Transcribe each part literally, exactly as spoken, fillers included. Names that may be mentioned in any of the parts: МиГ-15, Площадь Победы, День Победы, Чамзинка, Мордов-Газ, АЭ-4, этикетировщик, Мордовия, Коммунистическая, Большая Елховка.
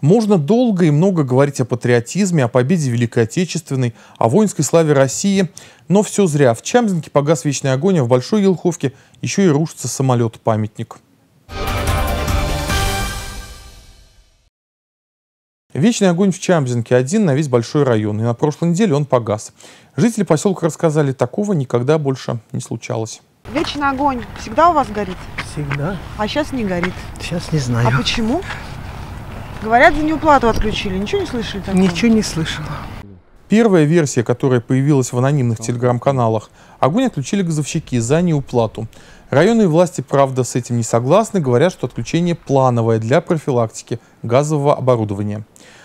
Можно долго и много говорить о патриотизме, о победе Великой Отечественной, о воинской славе России, но все зря. В Чамзинке погас вечный огонь, а в Большой Елховке еще и рушится самолет-памятник. Вечный огонь в Чамзинке один на весь большой район, и на прошлой неделе он погас. Жители поселка рассказали, такого никогда больше не случалось. Вечный огонь всегда у вас горит? Всегда. А сейчас не горит? Сейчас не знаю. А почему? Говорят, за неуплату отключили. Ничего не слышали такого? Ничего не слышала. Первая версия, которая появилась в анонимных телеграм-каналах, огонь отключили газовщики за неуплату. Районные власти, правда, с этим не согласны, говорят, что отключение плановое для профилактики газового оборудования.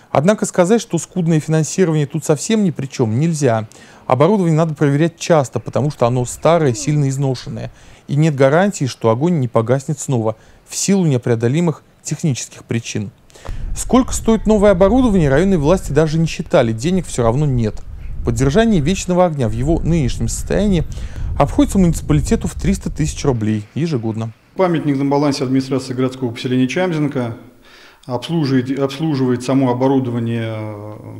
Однако сказать, что скудное финансирование тут совсем ни при чем, нельзя. Оборудование надо проверять часто, потому что оно старое, сильно изношенное. И нет гарантии, что огонь не погаснет снова, в силу непреодолимых технических причин. Сколько стоит новое оборудование, районные власти даже не считали, денег все равно нет. Поддержание вечного огня в его нынешнем состоянии обходится муниципалитету в триста тысяч рублей ежегодно. Памятник на балансе администрации городского поселения Чамзинка, обслуживает, обслуживает само оборудование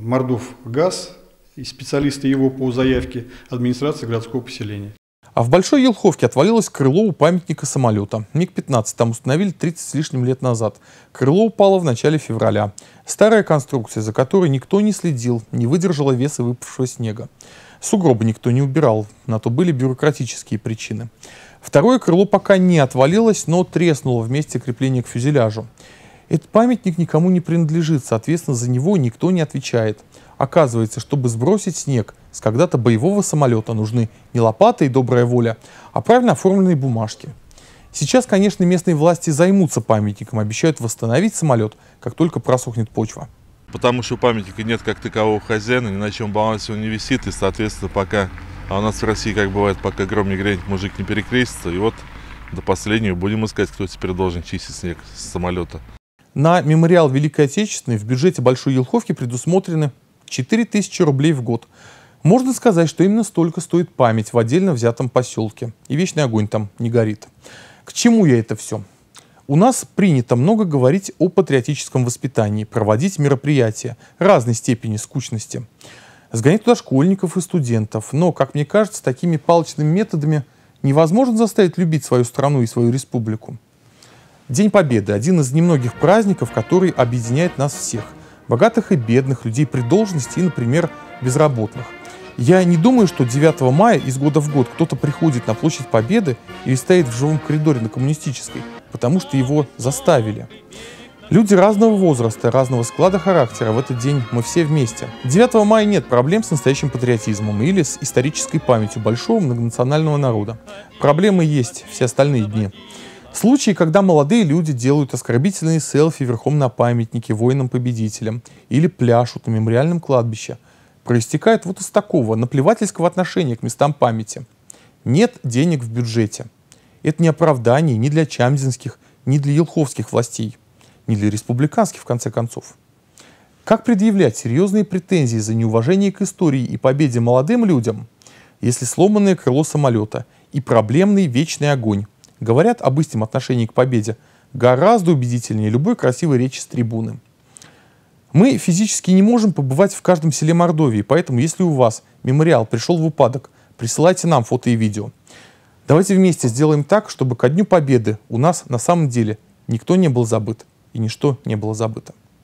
Мордов-Газ и специалисты его по заявке администрации городского поселения. А в Большой Елховке отвалилось крыло у памятника самолета. миг пятнадцать там установили тридцать с лишним лет назад. Крыло упало в начале февраля. Старая конструкция, за которой никто не следил, не выдержала веса выпавшего снега. Сугробы никто не убирал, на то были бюрократические причины. Второе крыло пока не отвалилось, но треснуло в месте крепления к фюзеляжу. Этот памятник никому не принадлежит, соответственно, за него никто не отвечает. Оказывается, чтобы сбросить снег с когда-то боевого самолета, нужны не лопаты и добрая воля, а правильно оформленные бумажки. Сейчас, конечно, местные власти займутся памятником, обещают восстановить самолет, как только просохнет почва. Потому что у памятника нет как такового хозяина, ни на чем балансе он не висит, и, соответственно, пока, а у нас в России, как бывает, пока гром не грянет, мужик не перекрестится, и вот до последнего будем искать, кто теперь должен чистить снег с самолета. На мемориал Великой Отечественной в бюджете Большой Елховки предусмотрены четыре тысячи рублей в год. Можно сказать, что именно столько стоит память в отдельно взятом поселке. И вечный огонь там не горит. К чему я это все? У нас принято много говорить о патриотическом воспитании, проводить мероприятия разной степени скучности. Сгонять туда школьников и студентов. Но, как мне кажется, такими палочными методами невозможно заставить любить свою страну и свою республику. День Победы – один из немногих праздников, который объединяет нас всех. Богатых и бедных, людей при должности и, например, безработных. Я не думаю, что девятого мая из года в год кто-то приходит на Площадь Победы или стоит в живом коридоре на Коммунистической, потому что его заставили. Люди разного возраста, разного склада характера, в этот день мы все вместе. девятого мая нет проблем с настоящим патриотизмом или с исторической памятью большого многонационального народа. Проблемы есть все остальные дни. Случаи, когда молодые люди делают оскорбительные селфи верхом на памятнике воинам-победителям или пляшут на мемориальном кладбище, проистекают вот из такого наплевательского отношения к местам памяти. Нет денег в бюджете. Это не оправдание ни для чамзинских, ни для елховских властей, ни для республиканских, в конце концов. Как предъявлять серьезные претензии за неуважение к истории и победе молодым людям, если сломанное крыло самолета и проблемный вечный огонь говорят об истинном отношении к победе гораздо убедительнее любой красивой речи с трибуны. Мы физически не можем побывать в каждом селе Мордовии, поэтому если у вас мемориал пришел в упадок, присылайте нам фото и видео. Давайте вместе сделаем так, чтобы ко Дню Победы у нас на самом деле никто не был забыт и ничто не было забыто.